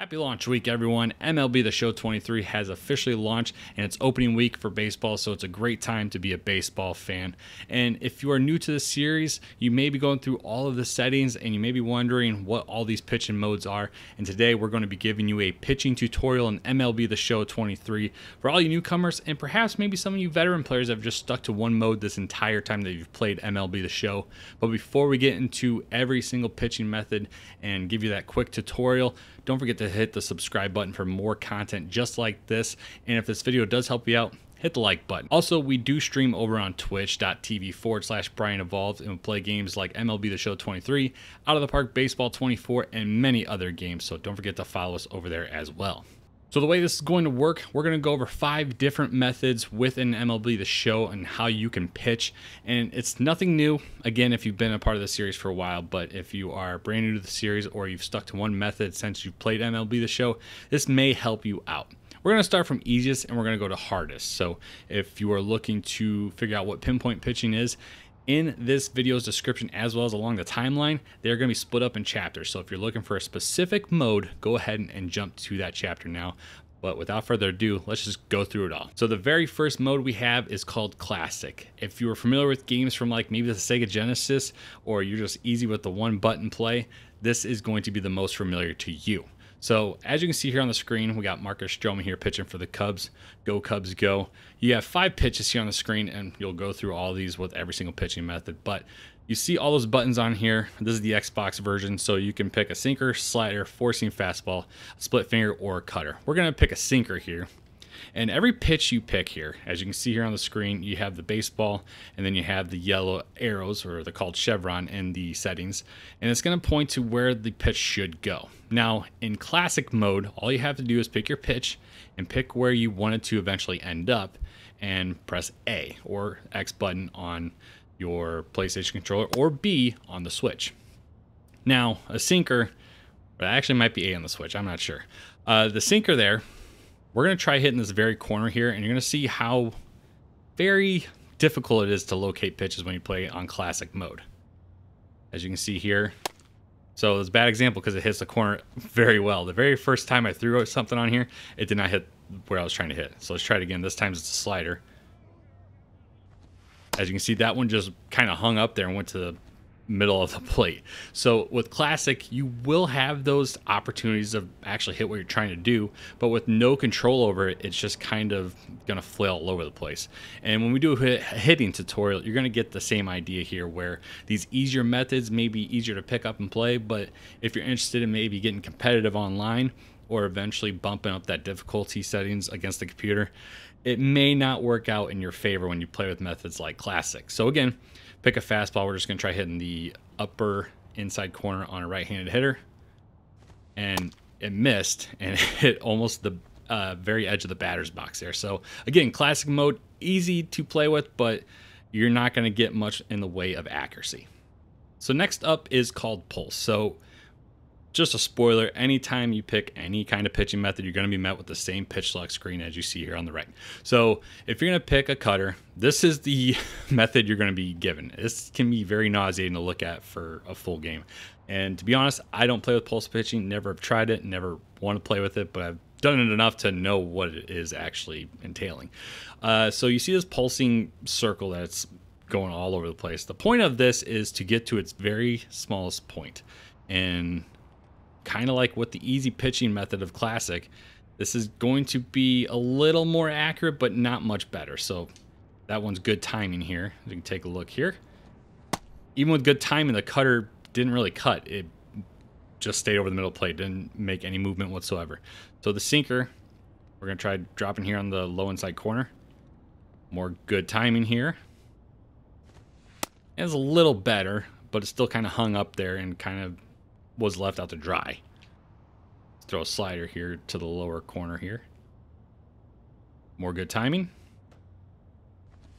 Happy launch week, everyone. MLB The Show 23 has officially launched, and it's opening week for baseball, so it's a great time to be a baseball fan. And if you are new to this series, you may be going through all of the settings, and you may be wondering what all these pitching modes are. And today, we're going to be giving you a pitching tutorial in MLB The Show 23 for all you newcomers, and perhaps maybe some of you veteran players have just stuck to one mode this entire time that you've played MLB The Show. But before we get into every single pitching method and give you that quick tutorial, don't forget to hit the subscribe button for more content just like this. And if this video does help you out, hit the like button. Also, we do stream over on Twitch.tv/BryanEVOLVED and we play games like MLB The Show 23, Out of the Park Baseball 24, and many other games. So don't forget to follow us over there as well. So the way this is going to work, we're going to go over 5 different methods within MLB The Show and how you can pitch. And it's nothing new, again, if you've been a part of the series for a while, but if you are brand new to the series or you've stuck to one method since you've played MLB The Show, this may help you out. We're going to start from easiest and we're going to go to hardest. So if you are looking to figure out what pinpoint pitching is, in this video's description, as well as along the timeline, they're going to be split up in chapters. So if you're looking for a specific mode, go ahead and jump to that chapter now. But without further ado, let's just go through it all. So the very first mode we have is called Classic. If you were familiar with games from like maybe the Sega Genesis, or you're just easy with the one button play, this is going to be the most familiar to you. So as you can see here on the screen, we got Marcus Stroman here pitching for the Cubs. Go Cubs, go. You have 5 pitches here on the screen, and you'll go through all these with every single pitching method. But you see all those buttons on here. This is the Xbox version, so you can pick a sinker, slider, four-seam fastball, split finger, or a cutter. We're going to pick a sinker here. And every pitch you pick here, as you can see here on the screen, you have the baseball, and then you have the yellow arrows, or they're called chevron in the settings, and it's going to point to where the pitch should go. Now, in classic mode, all you have to do is pick your pitch and pick where you want it to eventually end up, and press A or X button on your PlayStation controller, or B on the Switch. Now, a sinker, but actually might be A on the Switch, I'm not sure. The sinker there, we're going to try hitting this very corner here, and you're going to see how very difficult it is to locate pitches when you play on classic mode. As you can see here, so it's a bad example because it hits the corner very well. The very first time I threw something on here, it did not hit where I was trying to hit. So let's try it again. This time it's a slider. As you can see, that one just kind of hung up there and went to the middle of the plate. So with classic, you will have those opportunities of actually hit what you're trying to do, but with no control over it, it's just kind of going to flail all over the place. And when we do a hitting tutorial, you're going to get the same idea here, where these easier methods may be easier to pick up and play, but if you're interested in maybe getting competitive online or eventually bumping up that difficulty settings against the computer, it may not work out in your favor when you play with methods like classic. So again, pick a fastball. We're just going to try hitting the upper inside corner on a right-handed hitter. And it missed and hit almost the very edge of the batter's box there. So again, classic mode, easy to play with, but you're not going to get much in the way of accuracy. So next up is called Pulse. So just a spoiler, anytime you pick any kind of pitching method, you're going to be met with the same pitch select screen as you see here on the right. So if you're going to pick a cutter, this is the method you're going to be given. This can be very nauseating to look at for a full game. And to be honest, I don't play with pulse pitching, never have tried it, never want to play with it, but I've done it enough to know what it is actually entailing. So you see this pulsing circle that's going all over the place. The point of this is to get to its very smallest point. And kind of like with the easy pitching method of classic, this is going to be a little more accurate, but not much better. So that one's good timing here. You can take a look here. Even with good timing, the cutter didn't really cut. It just stayed over the middle plate, didn't make any movement whatsoever. So the sinker, we're going to try dropping here on the low inside corner. More good timing here. It's a little better, but it's still kind of hung up there and kind of was left out to dry. Let's throw a slider here to the lower corner here. More good timing.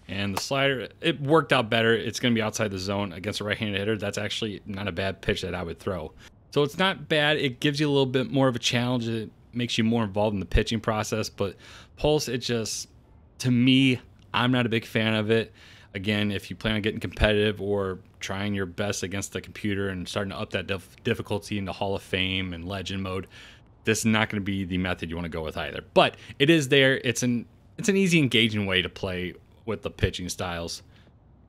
And the slider, it worked out better. It's going to be outside the zone against a right-handed hitter. That's actually not a bad pitch that I would throw. So it's not bad. It gives you a little bit more of a challenge. It makes you more involved in the pitching process. But Pulse, it just, to me, I'm not a big fan of it. Again, if you plan on getting competitive or trying your best against the computer and starting to up that difficulty into Hall of Fame and Legend mode, this is not going to be the method you want to go with either. But it is there. It's an easy, engaging way to play with the pitching styles.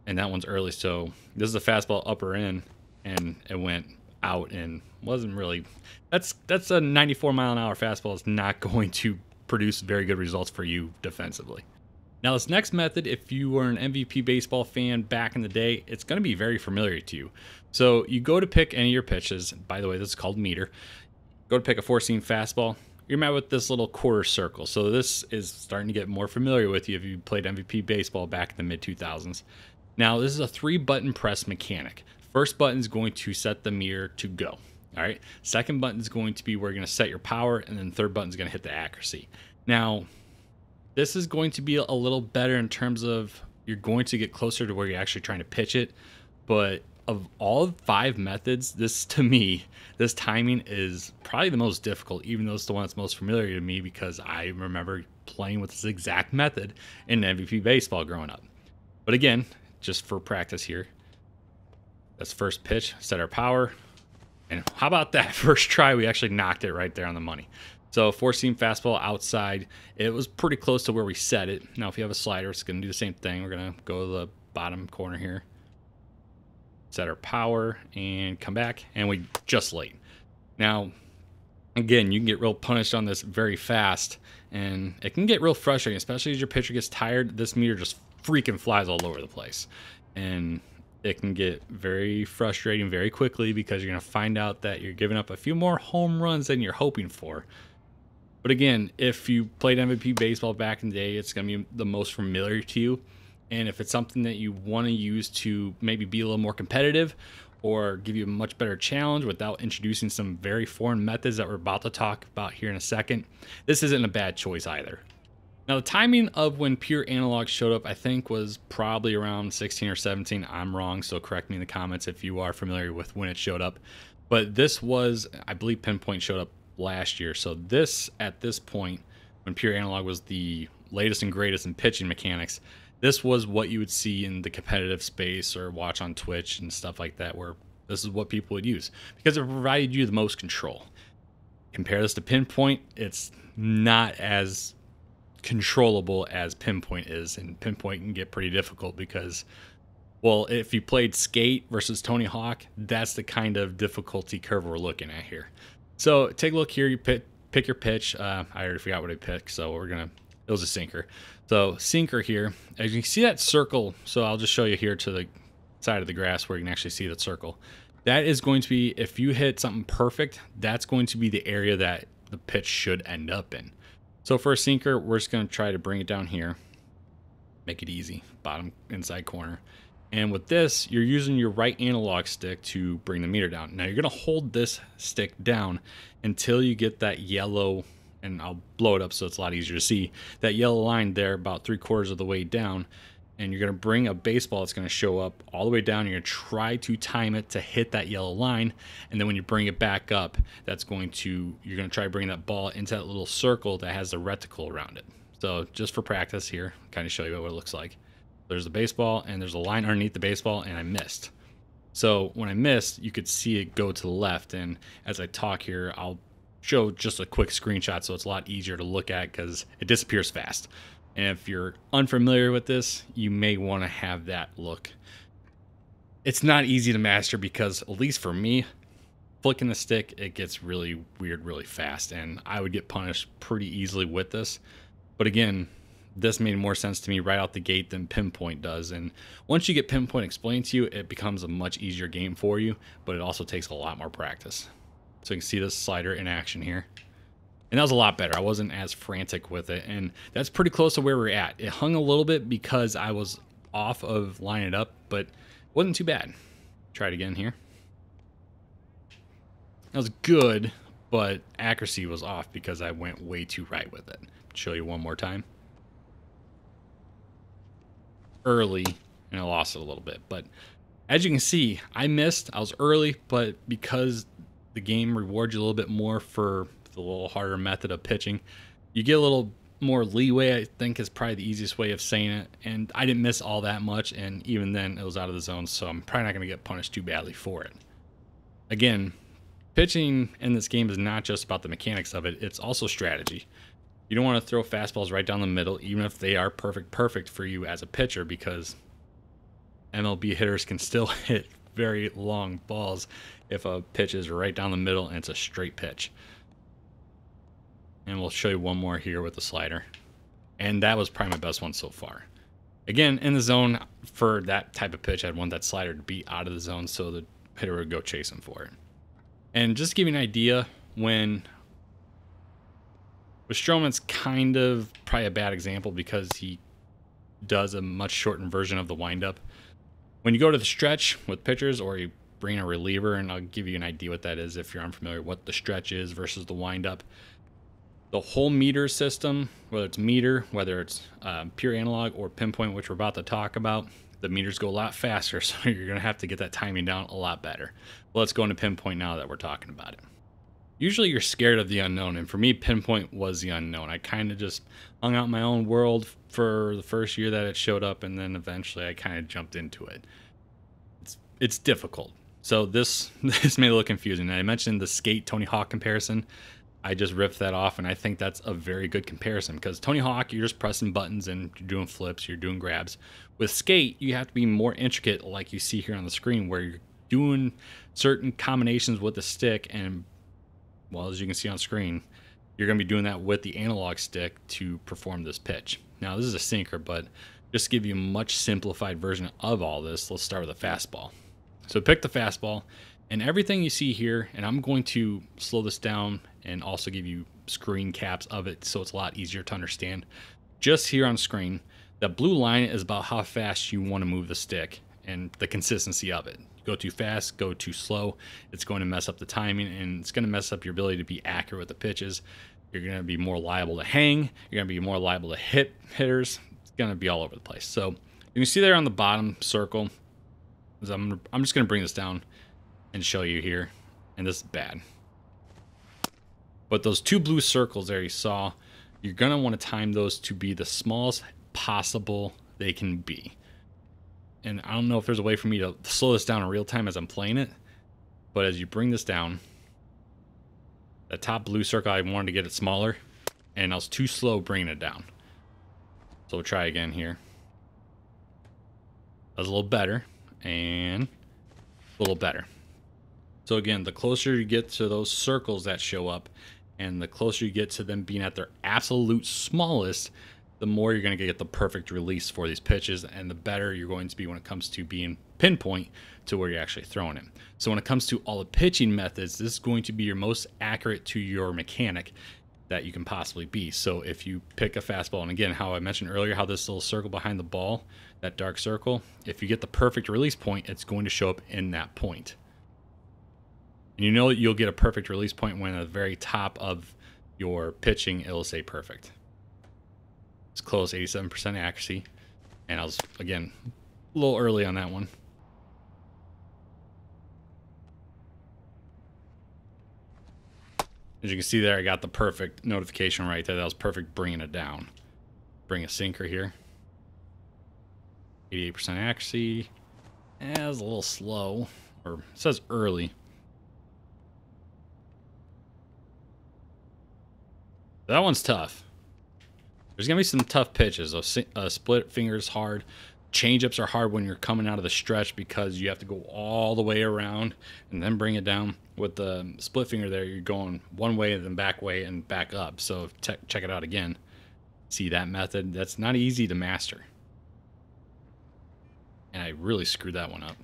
And that one's early, so this is a fastball upper in, and it went out and wasn't really. That's a 94 mile an hour fastball. It's not going to produce very good results for you defensively. Now this next method, if you were an MVP baseball fan back in the day, it's going to be very familiar to you. So you go to pick any of your pitches. By the way, this is called meter. Go to pick a four-seam fastball. You're met with this little quarter circle. So this is starting to get more familiar with you if you played MVP baseball back in the mid-2000s. Now this is a three-button press mechanic. First button is going to set the meter to go. All right. Second button is going to be where you're going to set your power, and then third button is going to hit the accuracy. Now, this is going to be a little better in terms of you're going to get closer to where you're actually trying to pitch it. But of all five methods, this to me, this timing is probably the most difficult, even though it's the one that's most familiar to me because I remember playing with this exact method in MVP baseball growing up. But again, just for practice here, that's first pitch, set our power. And how about that first try? We actually knocked it right there on the money. So four-seam fastball outside. It was pretty close to where we set it. Now, if you have a slider, it's going to do the same thing. We're going to go to the bottom corner here, set our power, and come back. And we just late. Now, again, you can get real punished on this very fast. And it can get real frustrating, especially as your pitcher gets tired. This meter just freaking flies all over the place. And it can get very frustrating very quickly because you're going to find out that you're giving up a few more home runs than you're hoping for. But again, if you played MVP baseball back in the day, it's going to be the most familiar to you. And if it's something that you want to use to maybe be a little more competitive or give you a much better challenge without introducing some very foreign methods that we're about to talk about here in a second, this isn't a bad choice either. Now, the timing of when Pure Analog showed up, I think, was probably around 16 or 17. I'm wrong, so correct me in the comments if you are familiar with when it showed up. But this was, I believe Pinpoint showed up last year. So this, at this point, when Pure Analog was the latest and greatest in pitching mechanics, this was what you would see in the competitive space or watch on Twitch and stuff like that, where this is what people would use because it provided you the most control. Compare this to Pinpoint, it's not as controllable as Pinpoint is, and Pinpoint can get pretty difficult because, well, if you played Skate versus Tony Hawk, that's the kind of difficulty curve we're looking at here. So take a look here. You pick your pitch. I already forgot what I picked, so it was a sinker. So sinker here, as you can see that circle. So I'll just show you here to the side of the grass where you can actually see that circle. That is going to be, if you hit something perfect, that's going to be the area that the pitch should end up in. So for a sinker, we're just going to try to bring it down here, make it easy, bottom inside corner. And with this, you're using your right analog stick to bring the meter down. Now you're going to hold this stick down until you get that yellow, and I'll blow it up so it's a lot easier to see, that yellow line there about 3/4 of the way down. And you're going to bring a baseball that's going to show up all the way down. You're going to try to time it to hit that yellow line. And then when you bring it back up, you're going to try to bring that ball into that little circle that has the reticle around it. So just for practice here, kind of show you what it looks like. There's the baseball and there's a line underneath the baseball, and I missed. So when I missed, you could see it go to the left. And as I talk here, I'll show just a quick screenshot so it's a lot easier to look at because it disappears fast. And if you're unfamiliar with this, you may want to have that look. It's not easy to master because, at least for me, flicking the stick, it gets really weird really fast. And I would get punished pretty easily with this. But again, this made more sense to me right out the gate than Pinpoint does. And once you get Pinpoint explained to you, it becomes a much easier game for you. But it also takes a lot more practice. So you can see this slider in action here. And that was a lot better. I wasn't as frantic with it. And that's pretty close to where we're at. It hung a little bit because I was off of lining it up, but wasn't too bad. Try it again here. That was good, but accuracy was off because I went way too right with it. Show you one more time. Early, and I lost it a little bit. But as you can see, I missed. I was early, but because the game rewards you a little bit more for the little harder method of pitching, you get a little more leeway, I think, is probably the easiest way of saying it. And I didn't miss all that much, and even then it was out of the zone, so I'm probably not going to get punished too badly for it. Again, pitching in this game is not just about the mechanics of it. It's also strategy. You don't want to throw fastballs right down the middle, even if they are perfect for you as a pitcher, because MLB hitters can still hit very long balls if a pitch is right down the middle and it's a straight pitch. And we'll show you one more here with the slider. And that was probably my best one so far. Again, in the zone for that type of pitch, I'd want that slider to be out of the zone so the hitter would go chasing for it. And just to give you an idea, with Stroman, it's kind of probably a bad example because he does a much shortened version of the windup. When you go to the stretch with pitchers, or you bring a reliever, and I'll give you an idea what that is if you're unfamiliar with what the stretch is versus the windup. The whole meter system, whether it's Pure Analog or Pinpoint, which we're about to talk about, the meters go a lot faster, so you're going to have to get that timing down a lot better. Well, let's go into Pinpoint now that we're talking about it. Usually you're scared of the unknown, and for me, Pinpoint was the unknown. I kind of just hung out in my own world for the first year that it showed up, and then eventually I kind of jumped into it. It's difficult. So this may look confusing. I mentioned the Skate Tony Hawk comparison. I just ripped that off, and I think that's a very good comparison, because Tony Hawk, you're just pressing buttons and you're doing flips, you're doing grabs. With Skate, you have to be more intricate, like you see here on the screen, where you're doing certain combinations with the stick, and, well, as you can see on screen, you're going to be doing that with the analog stick to perform this pitch. Now, this is a sinker, but just to give you a much simplified version of all this, let's start with a fastball. So pick the fastball, and everything you see here, and I'm going to slow this down and also give you screen caps of it so it's a lot easier to understand. Just here on screen, that blue line is about how fast you want to move the stick and the consistency of it. Go too fast, go too slow, it's going to mess up the timing, and it's going to mess up your ability to be accurate with the pitches. You're going to be more liable to hang, you're going to be more liable to hit hitters. It's going to be all over the place. So you can see there on the bottom circle, I'm just going to bring this down and show you here, and this is bad. But those two blue circles there you saw, you're going to want to time those to be the smallest possible they can be. And I don't know if there's a way for me to slow this down in real time as I'm playing it, but as you bring this down, the top blue circle, I wanted to get it smaller, and I was too slow bringing it down. So we'll try again here. That was a little better, and a little better. So again, the closer you get to those circles that show up, and the closer you get to them being at their absolute smallest, the more you're going to get the perfect release for these pitches, and the better you're going to be when it comes to being pinpoint to where you're actually throwing it. So when it comes to all the pitching methods, this is going to be your most accurate to your mechanic that you can possibly be. So if you pick a fastball, and again, how I mentioned earlier, how this little circle behind the ball, that dark circle, if you get the perfect release point, it's going to show up in that point. And you know that you'll get a perfect release point when at the very top of your pitching, it'll say perfect. It's close, 87% accuracy. And I was, again, a little early on that one. As you can see there, I got the perfect notification right there. That was perfect bringing it down. Bring a sinker here. 88% accuracy. That was a little slow, or it says early. That one's tough. There's going to be some tough pitches. Split fingers hard. Change-ups are hard when you're coming out of the stretch because you have to go all the way around and then bring it down. With the split finger there, you're going one way and then back way and back up. So check it out again. See that method? That's not easy to master. And I really screwed that one up.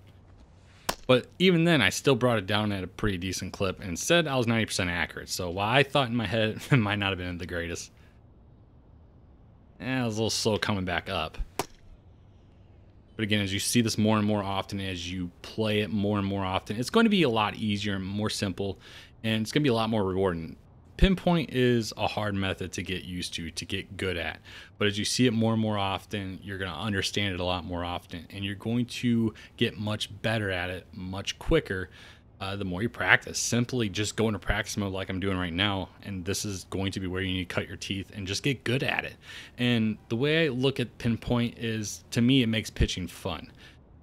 But even then, I still brought it down at a pretty decent clip, and said I was 90% accurate. So while I thought in my head it might not have been the greatest, I was a little slow coming back up. But again, as you see this more and more often, as you play it more and more often, it's going to be a lot easier and more simple, and it's going to be a lot more rewarding. Pinpoint is a hard method to get used to get good at. But as you see it more and more often, you're going to understand it a lot more often, and you're going to get much better at it much quicker the more you practice. Simply just go into practice mode like I'm doing right now, and this is going to be where you need to cut your teeth and just get good at it. And the way I look at Pinpoint is, to me, it makes pitching fun.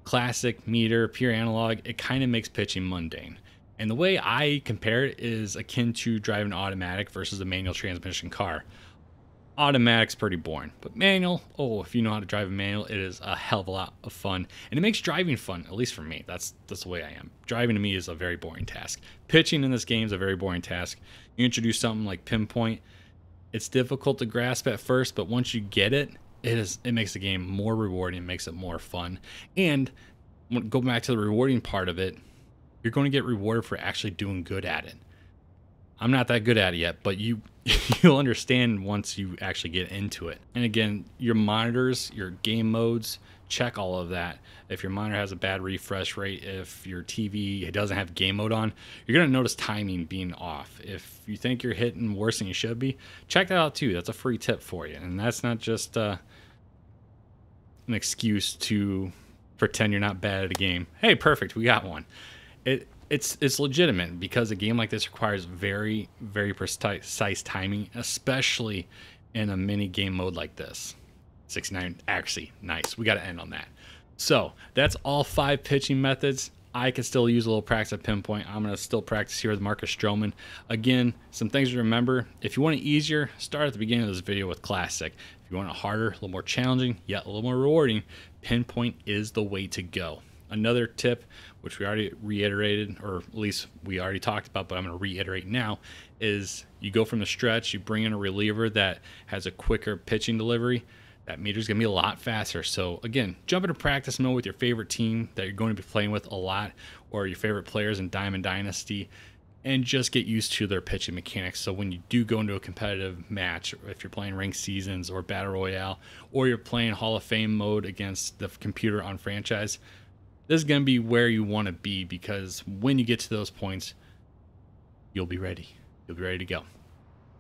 Classic, Meter, Pure Analog, it kind of makes pitching mundane. And the way I compare it is akin to driving an automatic versus a manual transmission car. Automatic's pretty boring, but manual, oh, if you know how to drive a manual, it is a hell of a lot of fun, and it makes driving fun, at least for me. That's the way I am. Driving to me is a very boring task. Pitching in this game is a very boring task. You introduce something like pinpoint, it's difficult to grasp at first, but once you get it, it makes the game more rewarding, makes it more fun. And go back to the rewarding part of it, you're going to get rewarded for actually doing good at it. I'm not that good at it yet, but you'll understand once you actually get into it. And again, your monitors, your game modes, check all of that. If your monitor has a bad refresh rate, if your TV doesn't have game mode on, you're going to notice timing being off. If you think you're hitting worse than you should be, check that out too. That's a free tip for you. And that's not just an excuse to pretend you're not bad at a game. Hey, perfect, we got one. It's legitimate, because a game like this requires very, very precise timing, especially in a mini game mode like this. 69 accuracy, nice. We got to end on that. So that's all 5 pitching methods. I can still use a little practice at pinpoint. I'm going to still practice here with Marcus Stroman. Again, some things to remember. If you want it easier, start at the beginning of this video with Classic. If you want it harder, a little more challenging, yet a little more rewarding, pinpoint is the way to go. Another tip, which we already reiterated, or at least we already talked about, but I'm going to reiterate now, is you go from the stretch, you bring in a reliever that has a quicker pitching delivery. That meter's going to be a lot faster. So again, jump into practice mode with your favorite team that you're going to be playing with a lot, or your favorite players in Diamond Dynasty, and just get used to their pitching mechanics. So when you do go into a competitive match, if you're playing ranked seasons or Battle Royale, or you're playing Hall of Fame mode against the computer on franchise, this is going to be where you want to be, because when you get to those points, you'll be ready. You'll be ready to go.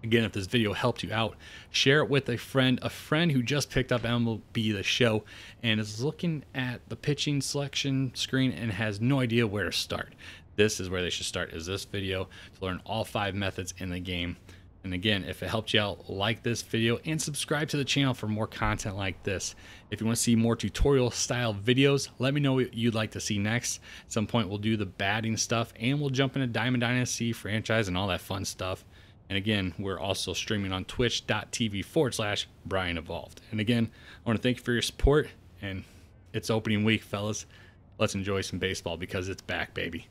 Again, if this video helped you out, share it with a friend who just picked up MLB The Show and is looking at the pitching selection screen and has no idea where to start. This is where they should start, is this video, to learn all 5 methods in the game. And again, if it helped you out, like this video and subscribe to the channel for more content like this. If you want to see more tutorial style videos, let me know what you'd like to see next. At some point we'll do the batting stuff, and we'll jump into Diamond Dynasty franchise and all that fun stuff. And again, we're also streaming on Twitch.tv/BryanEVOLVED. And again, I want to thank you for your support, and it's opening week, fellas. Let's enjoy some baseball, because it's back, baby.